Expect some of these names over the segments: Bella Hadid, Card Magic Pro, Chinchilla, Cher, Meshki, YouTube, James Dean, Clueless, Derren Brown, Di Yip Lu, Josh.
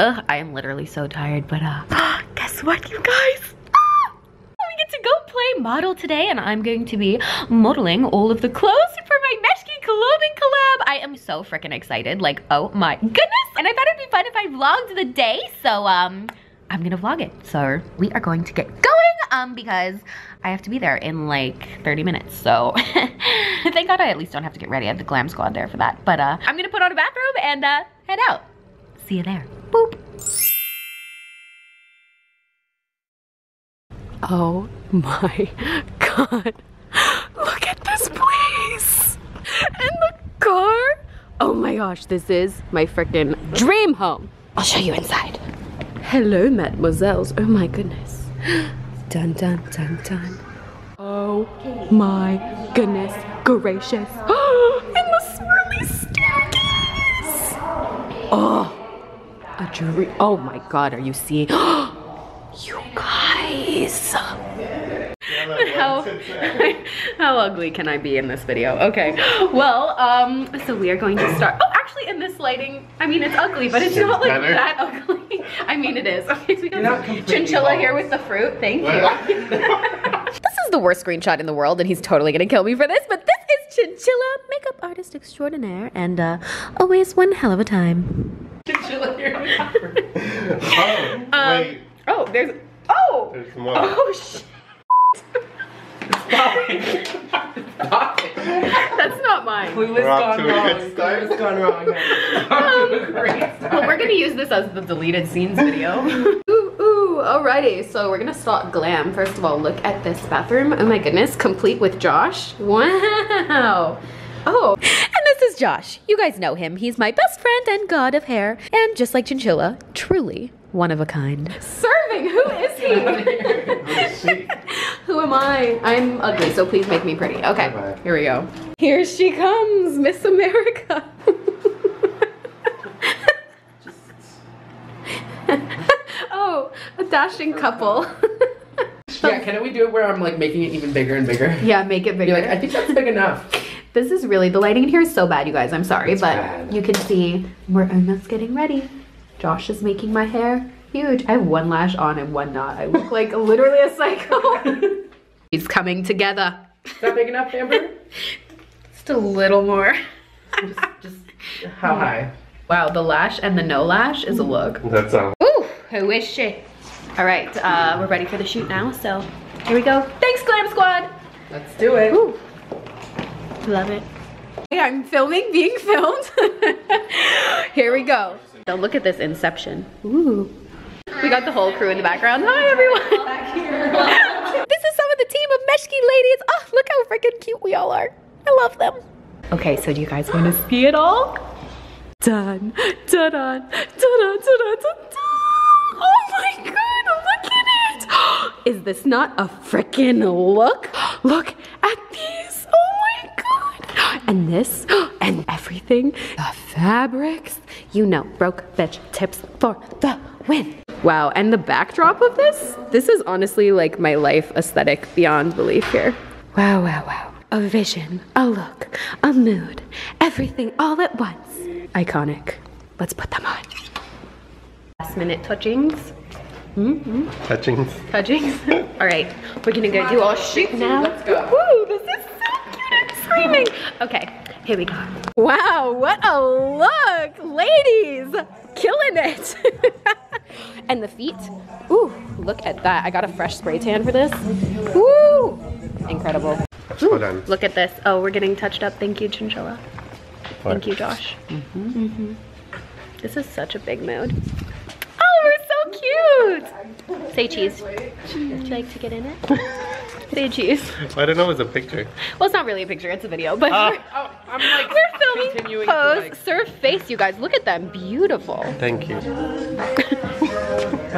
Ugh, I am literally so tired, but guess what, you guys? I get to go play model today, and I'm going to be modeling all of the clothes for my Meshki clothing collab. I am so freaking excited, like, oh my goodness. And I thought it'd be fun if I vlogged the day, so I'm gonna vlog it. So we are going to get going because I have to be there in like 30 minutes. So thank God I at least don't have to get ready. I have the glam squad there for that. But I'm gonna put on a bathrobe and head out. See you there. Boop. Oh my God. Look at this place. And the car. Oh my gosh, this is my freaking dream home. I'll show you inside. Hello, mademoiselles. Oh my goodness. Dun dun dun dun. Oh my goodness gracious. And the swirly staircase. Oh, a dream. Oh my God, are you seeing? You guys. How ugly can I be in this video? Okay, well, so we are going to start. Oh, actually, in this lighting, I mean, it's ugly, but it's not like that ugly. I mean, it is. Okay, so we have Chinchilla here with the fruit. Thank you. This is the worst screenshot in the world, and he's totally gonna kill me for this, but this is Chinchilla, makeup artist extraordinaire, and always one hell of a time. Chinchilla here with the fruit. Oh, wait. Oh, there's. Oh! There's more. Oh, shit. Stop it. Stop it. That's not mine. Clueless gone wrong. Clueless gone wrong. But we're gonna use this as the deleted scenes video. Ooh, alrighty. So we're gonna start glam. First of all, look at this bathroom. Oh my goodness, complete with Josh. Wow. Oh. And this is Josh. You guys know him. He's my best friend and god of hair. And just like Chinchilla, truly one of a kind. Serving, who is he? Who am I? I'm ugly, so please make me pretty. Okay, bye-bye. Here we go. Here she comes, Miss America. Oh, a dashing couple. Yeah, can we do it where I'm like making it even bigger and bigger? Yeah, make it bigger. You're like, I think that's big enough. This is really, the lighting in here is so bad, you guys. I'm sorry, it's but bad. You can see we're almost getting ready. Josh is making my hair huge. I have one lash on and one not. I look like literally a psycho. He's coming together. Is that big enough, Amber? Just a little more. Just how high? Wow, the lash and the no lash is a look. That's all. Ooh, who is she? All right, we're ready for the shoot now, so here we go. Thanks, Glam Squad. Let's do it. Ooh. Love it. Hey, I'm filming, being filmed. Here we go. Now look at this inception. Ooh. We got the whole crew in the background. Hi, everyone. Back here. This is some of the team of Meshki ladies. Oh, look how freaking cute we all are. I love them. Okay, so do you guys want to see it all? Done. Done. Done. Done. Done. Oh my God, look at it. Is this not a freaking look? Look at these. Oh my God. And this and everything. The fabrics. You know, broke bitch tips for the win. Wow, and the backdrop of this? This is honestly like my life aesthetic beyond belief here. Wow, wow, wow. A vision, a look, a mood, everything all at once. Iconic. Let's put them on. Last minute touchings. Mm-hmm. Touchings. Touchings. All right, we're gonna go do all shoot now. Let's go. Woo, this is so cute, I'm screaming. Okay. Here we go. Wow, what a look! Ladies, killing it! And the feet, ooh, look at that. I got a fresh spray tan for this. Woo! Incredible. Ooh, look at this. Oh, we're getting touched up. Thank you, Chinchilla. Thank you, Josh. Mm-hmm. Mm-hmm. This is such a big mood. Oh, we're so cute! Say cheese. Would you like to get in it? Say cheese. I don't know, it was a picture. Well, it's not really a picture, it's a video, but I'm like we're filming continuing pose, to like... surf face, you guys. Look at them, beautiful. Thank you. My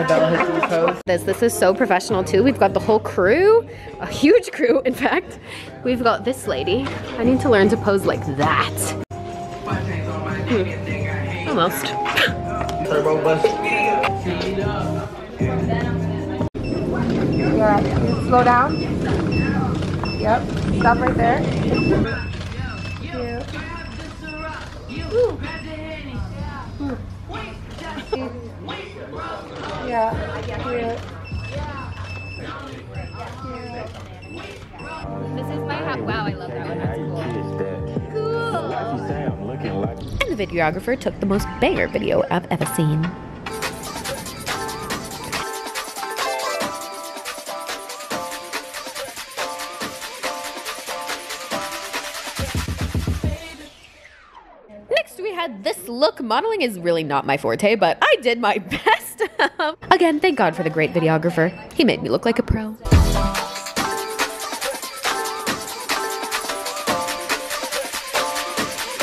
Bella Hadid pose. This is so professional too. We've got the whole crew, a huge crew, in fact. We've got this lady. I need to learn to pose like that. Almost. Turbo bus. Yeah, slow down. Yep, stop right there. Cute. Ooh. Ooh. Yeah, cute. This is my house. Wow, I love that one. That's cool. Cool. And the videographer took the most banger video I've ever seen. This look, modeling is really not my forte, but I did my best. Again, thank God for the great videographer. He made me look like a pro.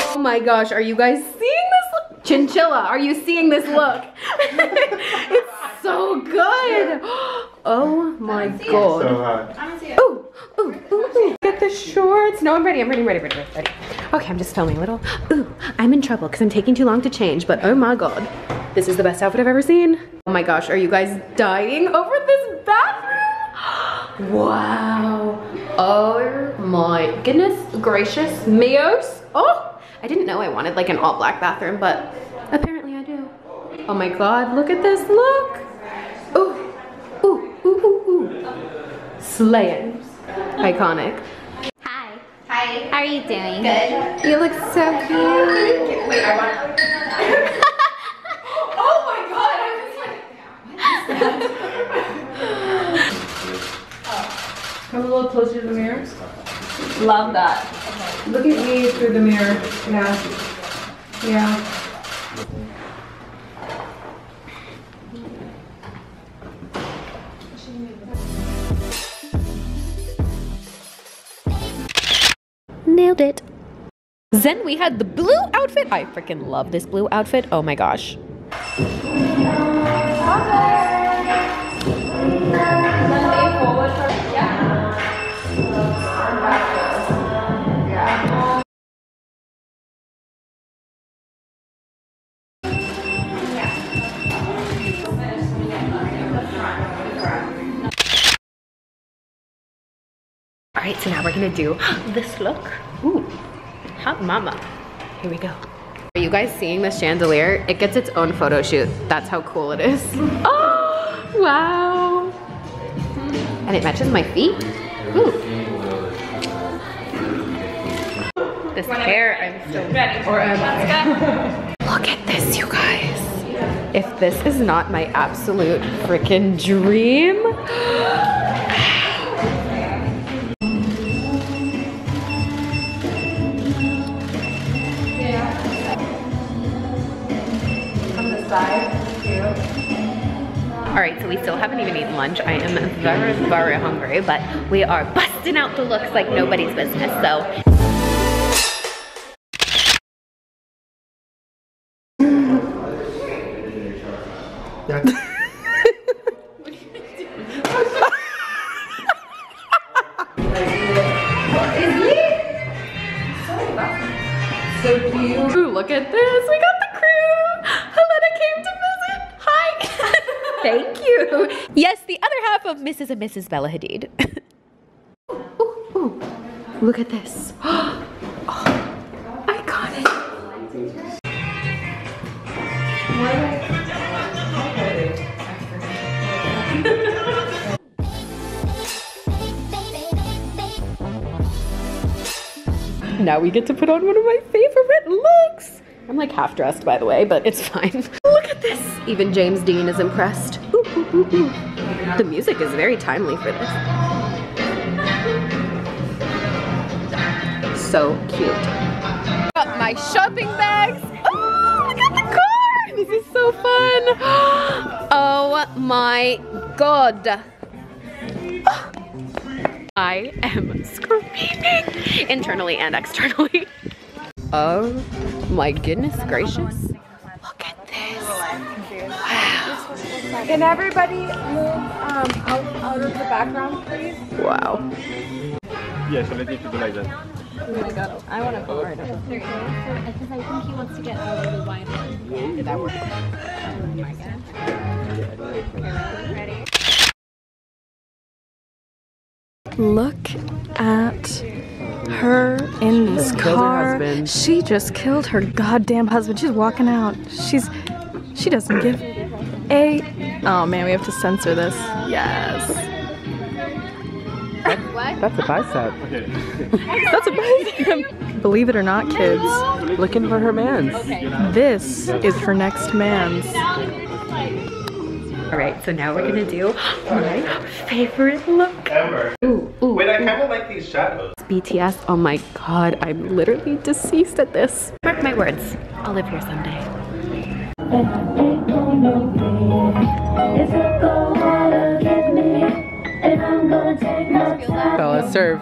Oh my gosh, are you guys seeing this look? Chinchilla, are you seeing this look? It's so good. Oh my God. Oh, ooh, ooh, ooh. Get the shorts. No, I'm ready. I'm ready. Okay, I'm just filming a little. Ooh, I'm in trouble because I'm taking too long to change, but oh my God, this is the best outfit I've ever seen. Oh my gosh, are you guys dying over this bathroom? Wow. Oh my goodness gracious meos. Oh, I didn't know I wanted like an all black bathroom, but apparently I do. Oh my God, look at this look. Ooh, ooh, ooh, ooh, ooh. Slaying. Iconic. Hi. How are you doing? Good. You look so cute. Wait, I want to... Oh my God, I was like, what is that? Oh. Come a little closer to the mirror. Love that. Okay. Look at me through the mirror. Yeah. Nailed it. Then we had the blue outfit. I freaking love this blue outfit. Oh my gosh. All right, so now we're gonna do this look. Ooh, hot mama. Here we go. Are you guys seeing this chandelier? It gets its own photo shoot. That's how cool it is. Oh, wow. And it matches my feet. Ooh. This hair, I'm still ready. Or am I? Look at this, you guys. If this is not my absolute freaking dream. Alright, so we still haven't even eaten lunch. I am very, very hungry, but we are busting out the looks like nobody's business, so. Ooh, look at this. We got the crew. Helena came to visit. Hi. Thank you. Yes, the other half of Mrs. and Mrs. Bella Hadid. Ooh, ooh, ooh. Look at this. Oh, I got it. Now we get to put on one of my favorite looks. I'm like half dressed, by the way, but it's fine. Look at this. Even James Dean is impressed. Ooh, ooh, ooh, ooh. The music is very timely for this. So cute. Got my shopping bags. Oh, look at the car. This is so fun. Oh my God. Oh. I am screaming internally and externally. Oh my goodness gracious. Look at this. Wow. Can everybody move out of the background, please? Wow. Yeah, so let me do like that. Oh my God, I want to go right over. There you go. Because I think he wants to get a really wide one. Did that work? Oh my God. Ready? Look at her in this car. She just killed her goddamn husband. She's walking out. She doesn't give A. Oh man, we have to censor this. Yes. What? That's a bicep. That's a bicep. Believe it or not, kids. Looking for her man's. Okay. This is her next man's. Alright, so now we're gonna do my favorite look ever. Ooh. Wait, I kinda like these shadows. BTS, oh my god, I'm literally deceased at this. Mark my words, I'll live here someday. Bella, serve.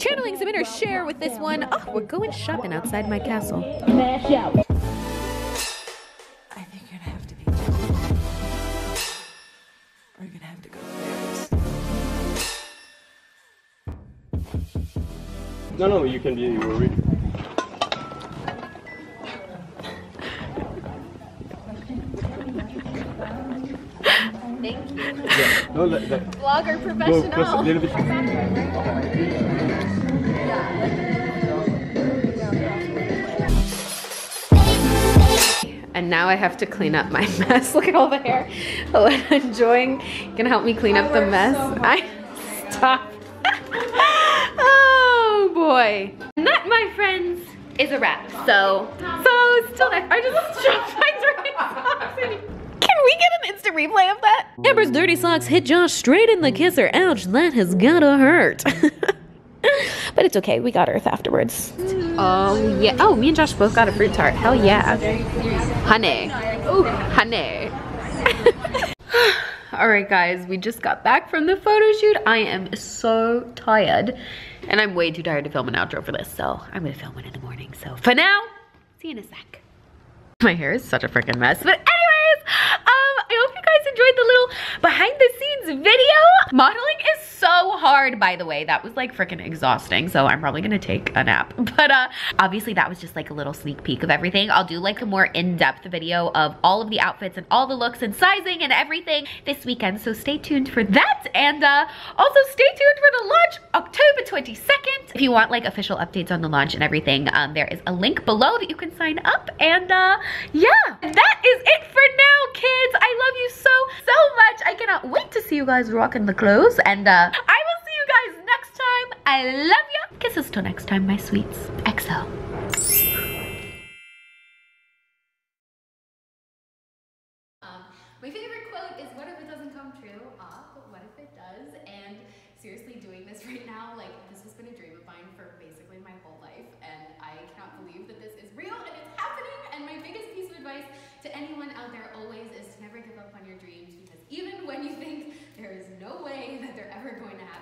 Channeling some inner Cher with this one. Oh, we're going shopping outside my castle. Smash out. No, you can be, you were reading. Thank you. Yeah. No, that. Vlogger professional. Go, a little bit. And now I have to clean up my mess. Look at all the hair. Oh, I'm enjoying. You can help me clean up the mess. So I stop. Boy. And that, my friends, is a wrap. So still, I just dropped my dirty socks. Can we get an instant replay of that? Amber's dirty socks hit Josh straight in the kisser. Ouch, that has gotta hurt. But it's okay, we got Earth afterwards. Oh yeah. Oh, me and Josh both got a fruit tart. Hell yeah. Honey. Ooh, honey. Alright guys, we just got back from the photo shoot. I am so tired. And I'm way too tired to film an outro for this, so I'm gonna film one in the morning. So for now, see you in a sec. My hair is such a freaking mess. But anyways, I hope you guys enjoyed the little behind the scenes video. Modeling is so hard, by the way. That was like freaking exhausting, so I'm probably gonna take a nap. But obviously that was just like a little sneak peek of everything. I'll do like a more in-depth video of all of the outfits and all the looks and sizing and everything this weekend, so stay tuned for that. And also stay tuned for the launch October 22nd. If you want like official updates on the launch and everything, there is a link below that you can sign up. And yeah, that is it for now, kids. I love you so much. I cannot wait to see you guys rocking the clothes. And I will see you guys next time. I love you. Kisses till next time, my sweets. XO. My favorite quote is, what if it doesn't come true? But what if it does? And seriously, doing this right now, like, this has been a dream of mine for basically my whole life. And I cannot believe that this is real and it's happening. And my biggest piece of advice to anyone out there always is to never give up on your dreams, because even when you think there is no way that they're ever going to happen,